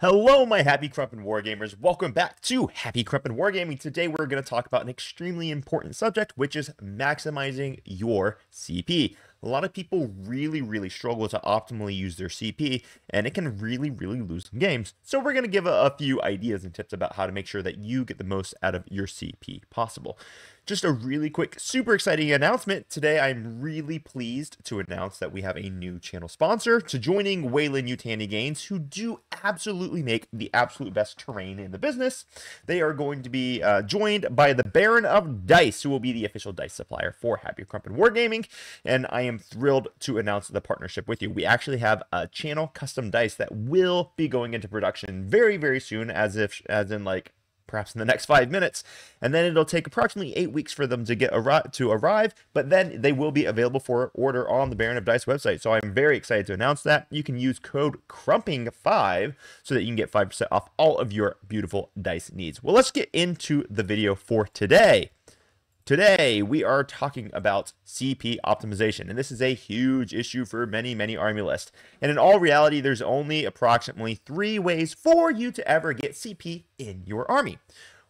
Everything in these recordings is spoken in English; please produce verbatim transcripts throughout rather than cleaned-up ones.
Hello, my Happy Krumping Wargamers. Welcome back to Happy Krumping Wargaming. Today, we're going to talk about an extremely important subject, which is maximizing your C P. A lot of people really, really struggle to optimally use their C P, and it can really, really lose some games. So we're going to give a, a few ideas and tips about how to make sure that you get the most out of your C P possible. Just a really quick, super exciting announcement. Today, I'm really pleased to announce that we have a new channel sponsor to joining Weyland Utani Games, who do absolutely make the absolute best terrain in the business. They are going to be uh, joined by the Baron of Dice, who will be the official dice supplier for Happy Krumping Wargaming. And I am thrilled to announce the partnership with you. We actually have a channel custom dice that will be going into production very, very soon, as if, as in like, perhaps in the next five minutes, and then it'll take approximately eight weeks for them to get arri to arrive, but then they will be available for order on the Baron of Dice website. So I'm very excited to announce that. You can use code Krumping five so that you can get five percent off all of your beautiful dice needs. Well, let's get into the video for today. Today, we are talking about C P optimization, and this is a huge issue for many, many army lists. And in all reality, there's only approximately three ways for you to ever get C P in your army.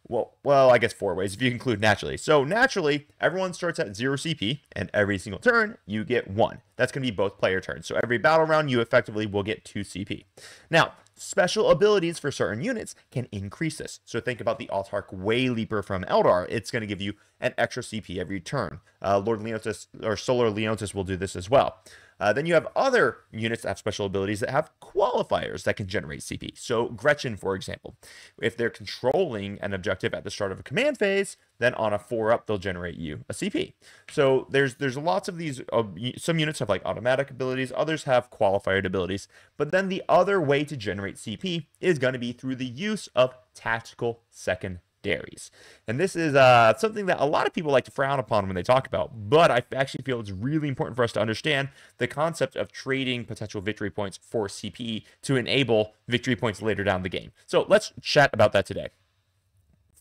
Well, well, I guess four ways if you include naturally. So naturally, everyone starts at zero C P, and every single turn, you get one. That's going to be both player turns. So every battle round, you effectively will get two C P. Now, special abilities for certain units can increase this. So think about the Autarch Way Leaper from Eldar. It's going to give you an extra C P every turn. Uh, Lord Leontus or Solar Leontus will do this as well. Uh, then you have other units that have special abilities that have qualifiers that can generate C P. So Gretchen, for example, if they're controlling an objective at the start of a command phase, then on a four up, they'll generate you a C P. So there's there's lots of these. Uh, some units have like automatic abilities, others have qualified abilities. But then the other way to generate C P is going to be through the use of tactical second Dairies. And this is uh, something that a lot of people like to frown upon when they talk about, but I actually feel it's really important for us to understand the concept of trading potential victory points for C P to enable victory points later down the game. So let's chat about that today.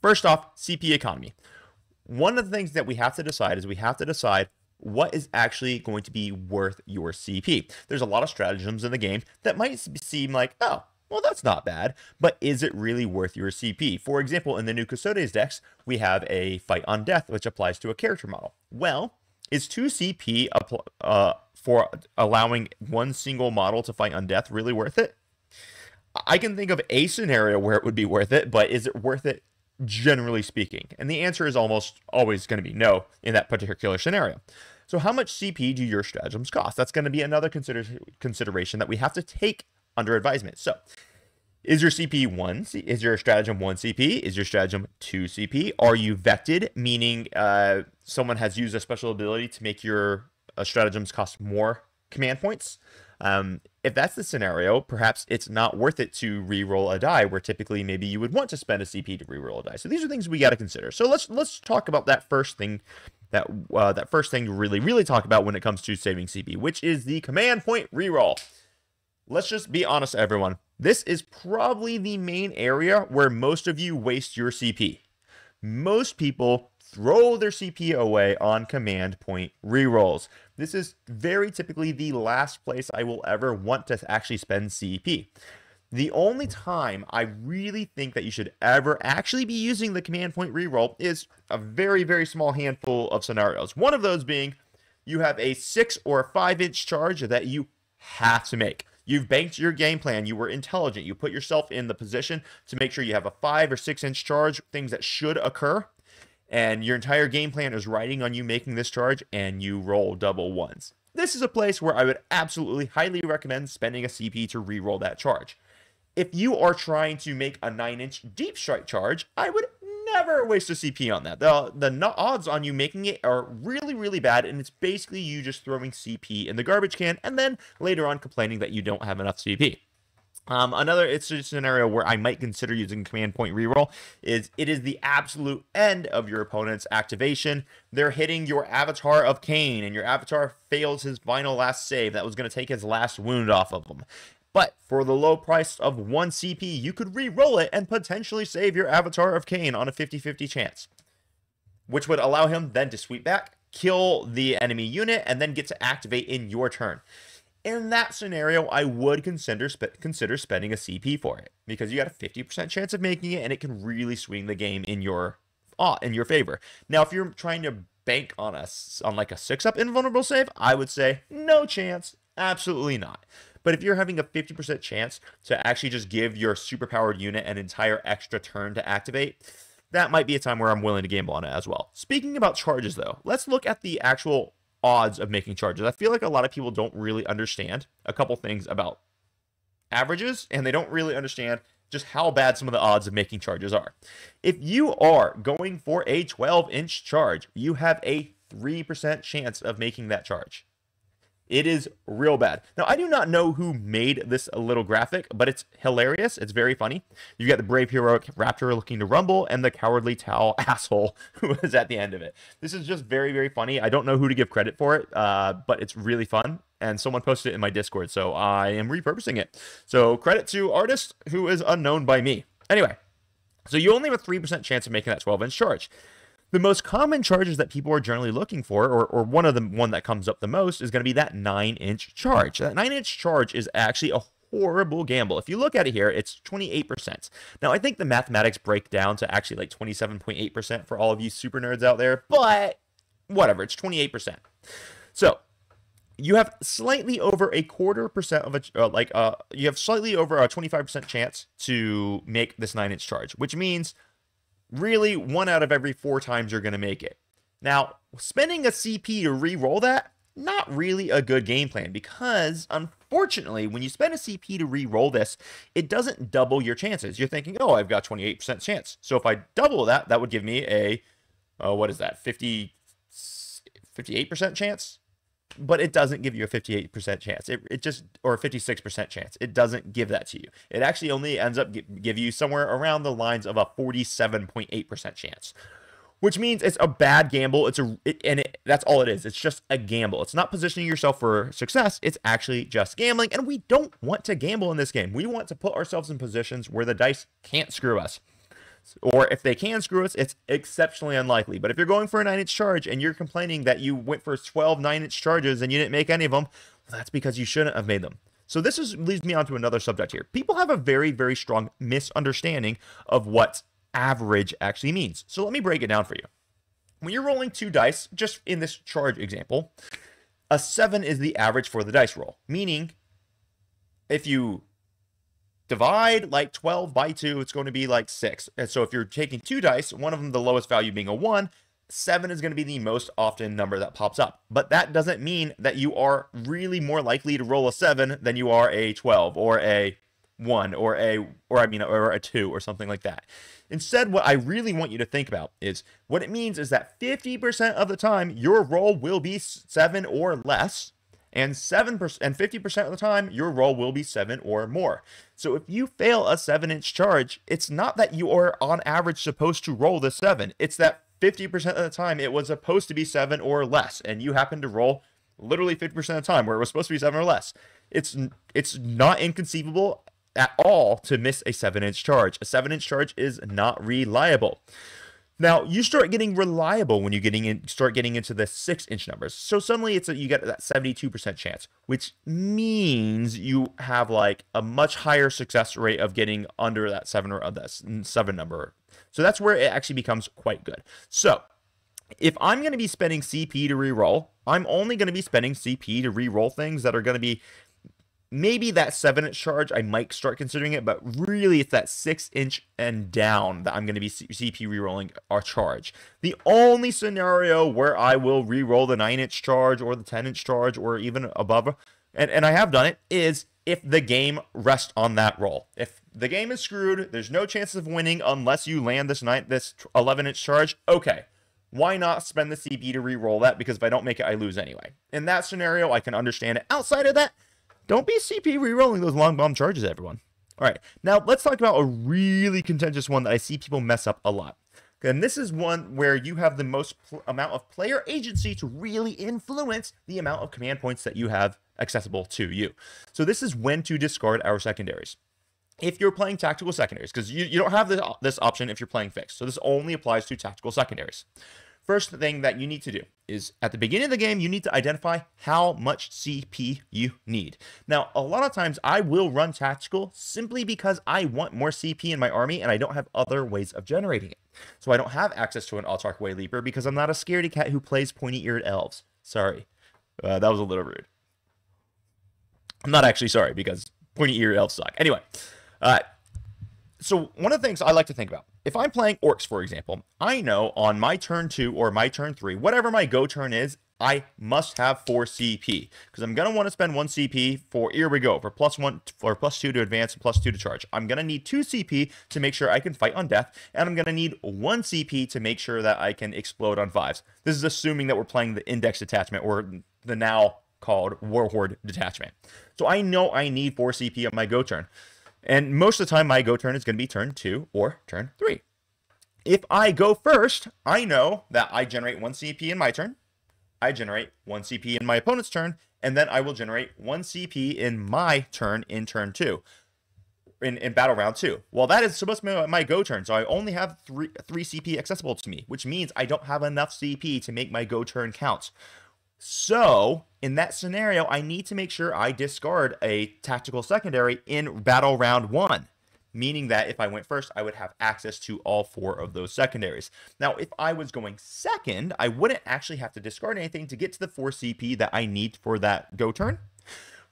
First off, C P economy. One of the things that we have to decide is we have to decide what is actually going to be worth your C P. There's a lot of stratagems in the game that might seem like, oh, well, that's not bad, but is it really worth your C P? For example, in the new Custodes decks, we have a Fight on Death, which applies to a character model. Well, is two C P uh, for allowing one single model to fight on death really worth it? I can think of a scenario where it would be worth it, but is it worth it generally speaking? And the answer is almost always going to be no in that particular scenario. So how much C P do your stratagems cost? That's going to be another consider consideration that we have to take under advisement. So is your C P one? Is your stratagem one C P? Is your stratagem two C P? Are you vetted, meaning uh, someone has used a special ability to make your uh, stratagems cost more command points? Um, if that's the scenario, perhaps it's not worth it to reroll a die, where typically maybe you would want to spend a C P to reroll a die. So these are things we got to consider. So let's let's talk about that first thing. That uh, that first thing to really really talk about when it comes to saving C P, which is the command point reroll. Let's just be honest, everyone. This is probably the main area where most of you waste your C P. Most people throw their C P away on command point rerolls. This is very typically the last place I will ever want to actually spend C P. The only time I really think that you should ever actually be using the command point reroll is a very, very small handful of scenarios. One of those being you have a six or a five inch charge that you have to make. You've banked your game plan. You were intelligent. You put yourself in the position to make sure you have a five or six inch charge, things that should occur. And your entire game plan is riding on you making this charge, and you roll double ones. This is a place where I would absolutely highly recommend spending a C P to reroll that charge. If you are trying to make a nine inch deep strike charge, I would never waste a C P on that. The, the odds on you making it are really, really bad, and it's basically you just throwing C P in the garbage can and then later on complaining that you don't have enough C P. Um, another it's a scenario where I might consider using command point reroll is it is the absolute end of your opponent's activation. They're hitting your Avatar of Cain, and your Avatar fails his final last save. That was going to take his last wound off of him. But for the low price of one C P, you could re-roll it and potentially save your Avatar of Kane on a fifty fifty chance, which would allow him then to sweep back, kill the enemy unit, and then get to activate in your turn. in that scenario, I would consider sp consider spending a C P for it, because you got a fifty percent chance of making it, and it can really swing the game in your uh, in your favor. Now, if you're trying to bank on us on like a six up invulnerable save, I would say no chance, absolutely not. But if you're having a fifty percent chance to actually just give your superpowered unit an entire extra turn to activate, that might be a time where I'm willing to gamble on it as well. Speaking about charges, though, let's look at the actual odds of making charges. I feel like a lot of people don't really understand a couple things about averages, and they don't really understand just how bad some of the odds of making charges are. If you are going for a twelve inch charge, you have a three percent chance of making that charge. It is real bad. Now, I do not know who made this little graphic, but it's hilarious. It's very funny. You got the brave heroic raptor looking to rumble and the cowardly towel asshole who is at the end of it. This is just very, very funny. I don't know who to give credit for it, uh, but it's really fun. And someone posted it in my Discord, so I am repurposing it. So credit to artist who is unknown by me. Anyway, so you only have a three percent chance of making that twelve inch charge. The most common charges that people are generally looking for, or, or one of the one that comes up the most, is going to be that nine inch charge. That nine inch charge is actually a horrible gamble. If you look at it here, it's twenty-eight percent. Now, I think the mathematics break down to actually like twenty-seven point eight percent for all of you super nerds out there, but whatever, it's twenty-eight percent. So you have slightly over a quarter percent of a, uh, like, uh, you have slightly over a twenty-five percent chance to make this nine inch charge, which means really, one out of every four times you're going to make it. Now, spending a C P to re-roll that, not really a good game plan, because unfortunately, when you spend a C P to re-roll this, it doesn't double your chances. You're thinking, oh, I've got twenty-eight percent chance. So if I double that, that would give me a, uh, what is that, fifty, fifty-eight percent chance? But it doesn't give you a fifty-eight percent chance. It, it just, or fifty-six percent chance. It doesn't give that to you. It actually only ends up give you somewhere around the lines of a forty-seven point eight percent chance, which means it's a bad gamble. It's a, it, and it, that's all it is. It's just a gamble. It's not positioning yourself for success. It's actually just gambling. And we don't want to gamble in this game. We want to put ourselves in positions where the dice can't screw us. Or if they can screw us, it's exceptionally unlikely. But if you're going for a nine inch charge and you're complaining that you went for twelve nine inch charges and you didn't make any of them, well, that's because you shouldn't have made them. So this is, leads me on to another subject here. People have a very, very strong misunderstanding of what average actually means. So let me break it down for you. When you're rolling two dice, just in this charge example, a seven is the average for the dice roll. Meaning, if you divide like twelve by two, it's going to be like six. And so if you're taking two dice, one of them, the lowest value being a one, seven is going to be the most often number that pops up. But that doesn't mean that you are really more likely to roll a seven than you are a twelve or a one or a, or I mean, or a two or something like that. Instead, what I really want you to think about is what it means is that fifty percent of the time your roll will be seven or less. And seven percent and fifty percent of the time, your roll will be seven or more. So if you fail a seven inch charge, it's not that you are on average supposed to roll the seven. It's that fifty percent of the time it was supposed to be seven or less, and you happen to roll literally fifty percent of the time where it was supposed to be seven or less. It's it's not inconceivable at all to miss a seven inch charge. A seven inch charge is not reliable. Now, you start getting reliable when you getting in, start getting into the six inch numbers. So suddenly it's a, you get that seventy-two percent chance, which means you have like a much higher success rate of getting under that seven or uh, that seven number. So that's where it actually becomes quite good. So if I'm going to be spending C P to reroll, I'm only going to be spending C P to reroll things that are going to be maybe that seven inch charge, I might start considering it, but really it's that six inch and down that I'm going to be C P re-rolling our charge. The only scenario where I will re-roll the nine inch charge or the ten inch charge or even above, and, and I have done it, is if the game rests on that roll. If the game is screwed, there's no chances of winning unless you land this nine, this eleven inch charge, okay. Why not spend the C P to re-roll that? Because if I don't make it, I lose anyway. In that scenario, I can understand it. Outside of that, don't be C P re-rolling those long bomb charges, everyone. All right, now let's talk about a really contentious one that I see people mess up a lot. And this is one where you have the most amount of player agency to really influence the amount of command points that you have accessible to you. So this is when to discard our secondaries. If you're playing tactical secondaries, because you, you don't have this, this option if you're playing fixed. So this only applies to tactical secondaries. First thing that you need to do is at the beginning of the game, you need to identify how much C P you need. Now, a lot of times I will run tactical simply because I want more C P in my army and I don't have other ways of generating it. So I don't have access to an Autarch Way Leaper because I'm not a scaredy cat who plays pointy-eared elves. Sorry, uh, that was a little rude. I'm not actually sorry because pointy-eared elves suck. Anyway, uh, so one of the things I like to think about, if I'm playing orcs, for example, I know on my turn two or my turn three, whatever my go turn is, I must have four C P because I'm going to want to spend one C P for, here we go, for plus one or plus two to advance and plus two to charge. I'm going to need two C P to make sure I can fight on death, and I'm going to need one C P to make sure that I can explode on fives. This is assuming that we're playing the index detachment or the now called War Horde detachment. So I know I need four C P on my go turn. And most of the time, my go turn is going to be turn two or turn three. If I go first, I know that I generate one C P in my turn, I generate one C P in my opponent's turn, and then I will generate one C P in my turn in turn two, in, in battle round two. Well, that is supposed to be my go turn, so I only have three, three C P accessible to me, which means I don't have enough C P to make my go turn count. So in that scenario, I need to make sure I discard a tactical secondary in battle round one, meaning that if I went first, I would have access to all four of those secondaries. Now, if I was going second, I wouldn't actually have to discard anything to get to the four C P that I need for that go turn,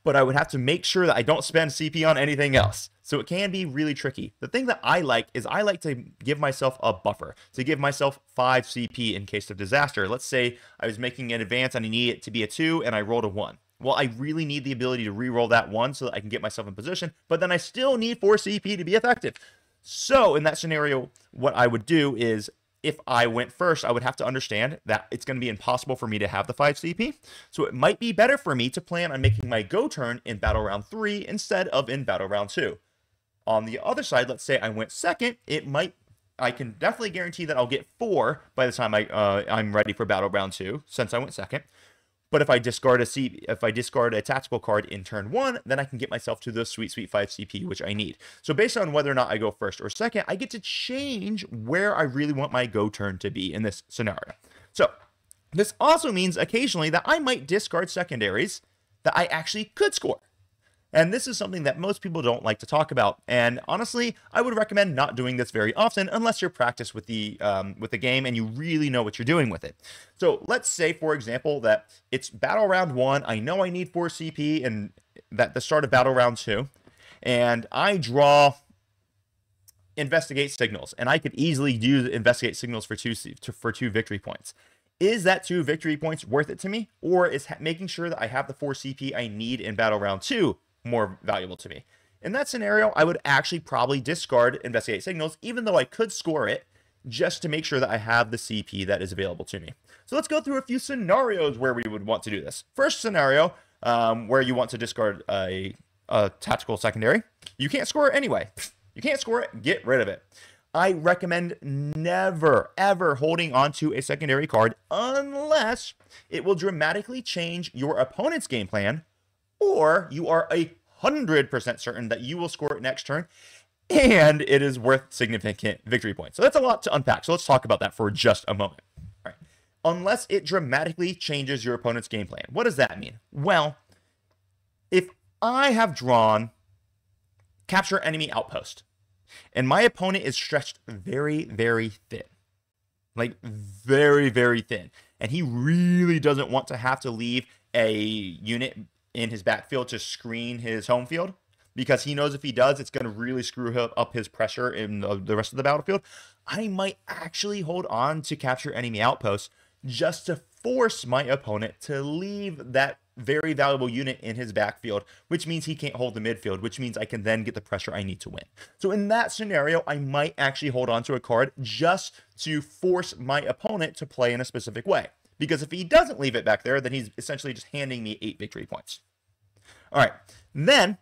but I would have to make sure that I don't spend C P on anything else. So it can be really tricky. The thing that I like is I like to give myself a buffer, to give myself five C P in case of disaster. Let's say I was making an advance and I need it to be a two and I rolled a one. Well, I really need the ability to re-roll that one so that I can get myself in position, but then I still need four C P to be effective. So in that scenario, what I would do is if I went first, I would have to understand that it's going to be impossible for me to have the five C P. So it might be better for me to plan on making my go turn in battle round three instead of in battle round two. On the other side, let's say I went second, it might, I can definitely guarantee that I'll get four by the time I, uh, I'm ready for battle round two, since I went second. But if I discard a C, if I discard a tactical card in turn one, then I can get myself to the sweet, sweet five C P, which I need. So based on whether or not I go first or second, I get to change where I really want my go turn to be in this scenario. So this also means occasionally that I might discard secondaries that I actually could score. And this is something that most people don't like to talk about. And honestly, I would recommend not doing this very often unless you're practiced with the um, with the game and you really know what you're doing with it. So let's say, for example, that it's battle round one. I know I need four C P and that the start of battle round two. And I draw Investigate Signals. And I could easily use Investigate Signals for two, for two victory points. Is that two victory points worth it to me? Or is making sure that I have the four C P I need in battle round two more valuable to me? In that scenario, I would actually probably discard Investigate Signals, even though I could score it, just to make sure that I have the C P that is available to me. So let's go through a few scenarios where we would want to do this. First scenario, um, where you want to discard a, a tactical secondary. You can't score it anyway. You can't score it, get rid of it. I recommend never, ever holding onto a secondary card unless it will dramatically change your opponent's game plan, or you are a hundred percent certain that you will score it next turn and it is worth significant victory points. So that's a lot to unpack. So let's talk about that for just a moment. All right. Unless it dramatically changes your opponent's game plan. What does that mean? Well, if I have drawn Capture Enemy Outpost and my opponent is stretched very, very thin, like very, very thin, and he really doesn't want to have to leave a unit in his backfield to screen his home field, because he knows if he does, it's going to really screw up his pressure in the rest of the battlefield. I might actually hold on to Capture Enemy Outpost just to force my opponent to leave that very valuable unit in his backfield, which means he can't hold the midfield, which means I can then get the pressure I need to win. So in that scenario, I might actually hold on to a card just to force my opponent to play in a specific way. Because if he doesn't leave it back there, then he's essentially just handing me eight victory points. All right. Then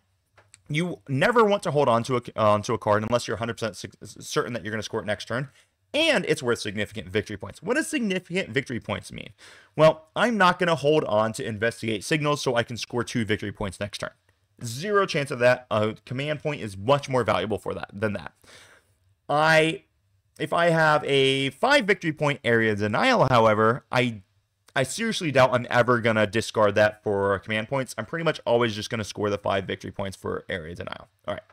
you never want to hold on to a, uh, onto a card unless you're one hundred percent certain that you're going to score it next turn, and it's worth significant victory points. What does significant victory points mean? Well, I'm not going to hold on to Investigate Signals so I can score two victory points next turn. Zero chance of that. A command point is much more valuable for that than that. I If I have a five victory point area denial, however, I I seriously doubt I'm ever going to discard that for command points. I'm pretty much always just going to score the five victory points for area denial. All right.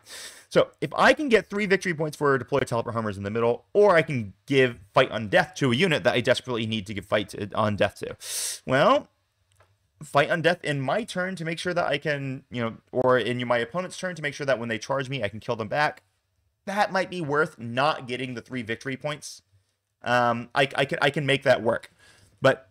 So if I can get three victory points for deploy teleport homers in the middle, or I can give fight on death to a unit that I desperately need to give fight on death to. Well, fight on death in my turn to make sure that I can, you know, or in my opponent's turn to make sure that when they charge me, I can kill them back. That might be worth not getting the three victory points. Um, I, I, can, I can make that work. But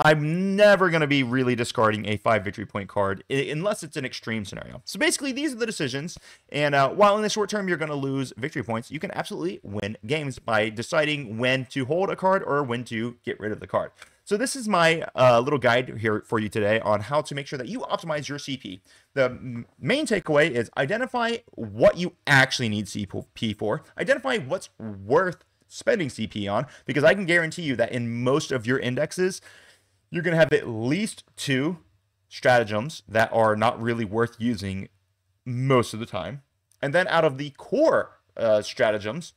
I'm never going to be really discarding a five victory point card unless it's an extreme scenario. So basically, these are the decisions. And uh, while in the short term, you're going to lose victory points, you can absolutely win games by deciding when to hold a card or when to get rid of the card. So this is my uh, little guide here for you today on how to make sure that you optimize your C P. The main takeaway is identify what you actually need C P for. Identify what's worth spending C P on, because I can guarantee you that in most of your indexes, you're going to have at least two stratagems that are not really worth using most of the time. And then out of the core uh, stratagems,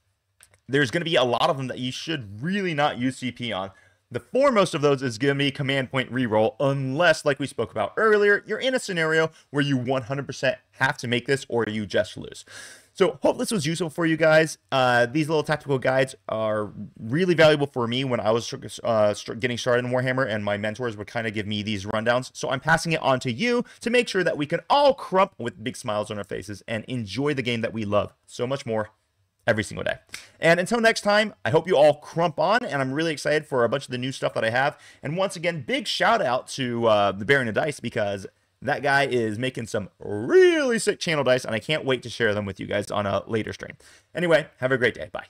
there's going to be a lot of them that you should really not use C P on. The foremost of those is going to be command point reroll, unless, like we spoke about earlier, you're in a scenario where you one hundred percent have to make this or you just lose. So hope this was useful for you guys. Uh, these little tactical guides are really valuable for me when I was uh, getting started in Warhammer, and my mentors would kind of give me these rundowns. So I'm passing it on to you to make sure that we can all crump with big smiles on our faces and enjoy the game that we love so much more every single day. And until next time, I hope you all crump on, and I'm really excited for a bunch of the new stuff that I have. And once again, big shout out to uh, the Baron of Dice, because that guy is making some really sick channel dice, and I can't wait to share them with you guys on a later stream. Anyway, have a great day. Bye.